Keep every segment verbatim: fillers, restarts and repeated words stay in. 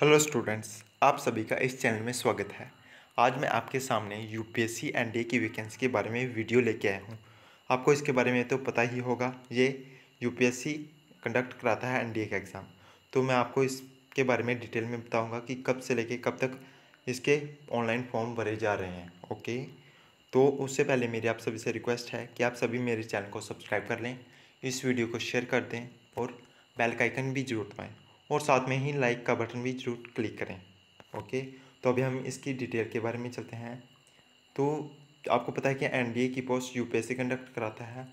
Hello students, आप सभी का इस चैनल में स्वागत है। आज मैं आपके सामने यूपीएससी एनडीए की वैकेंसी के बारे में वीडियो लेके आया हूँ। आपको इसके बारे में तो पता ही होगा, ये यूपीएससी कंडक्ट कराता है एनडीए का एग्ज़ाम। तो मैं आपको इसके बारे में डिटेल में बताऊँगा कि कब से लेके कब तक इसके ऑनलाइन फॉर्म भरे जा रहे हैं। ओके, तो उससे पहले मेरी आप सभी से रिक्वेस्ट है कि आप सभी मेरे चैनल को सब्सक्राइब कर लें, इस वीडियो को शेयर कर दें और बेल का आइकन भी जरूर दबाएँ और साथ में ही लाइक का बटन भी जरूर क्लिक करें। ओके, तो अभी हम इसकी डिटेल के बारे में चलते हैं। तो आपको पता है कि एनडीए की पोस्ट यूपीएससी कंडक्ट कराता है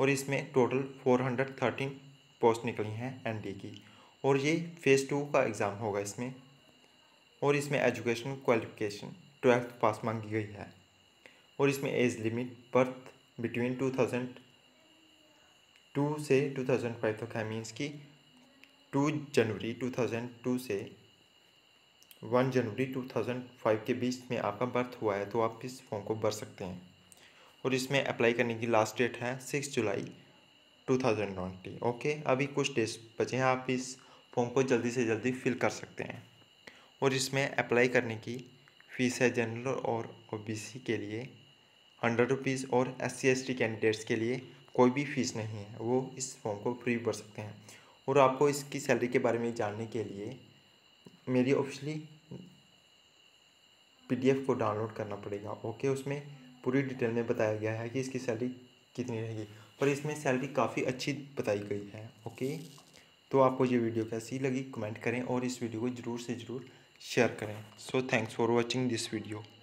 और इसमें टोटल चार सौ तेरह पोस्ट निकली हैं एनडीए की, और ये फेज़ टू का एग्ज़ाम होगा इसमें। और इसमें एजुकेशन क्वालिफिकेशन ट्वेल्थ पास मांगी गई है, और इसमें age limit birth between two thousand two से टू थाउजेंड फाइव तक है। मीन्स की टू जनवरी दो हज़ार दो से एक जनवरी दो हज़ार पाँच के बीच में आपका बर्थ हुआ है तो आप इस फॉर्म को भर सकते हैं। और इसमें अप्लाई करने की लास्ट डेट है छह जुलाई दो हज़ार उन्नीस। ओके, अभी कुछ डेट्स बचे हैं, आप इस फॉर्म को जल्दी से जल्दी फिल कर सकते हैं। और इसमें अप्लाई करने की फ़ीस है जनरल और ओबीसी के लिए हंड्रेड रुपीज़ और S C S T candidates के लिए कोई भी फीस नहीं है, वो इस फॉर्म को फ्री भर सकते हैं। और आपको इसकी सैलरी के बारे में जानने के लिए मेरी ऑफिशियली पीडीएफ को डाउनलोड करना पड़ेगा। ओके, उसमें पूरी डिटेल में बताया गया है कि इसकी सैलरी कितनी रहेगी, पर इसमें सैलरी काफ़ी अच्छी बताई गई है। ओके, तो आपको ये वीडियो कैसी लगी कमेंट करें और इस वीडियो को ज़रूर से ज़रूर शेयर करें। So thanks for watching this video.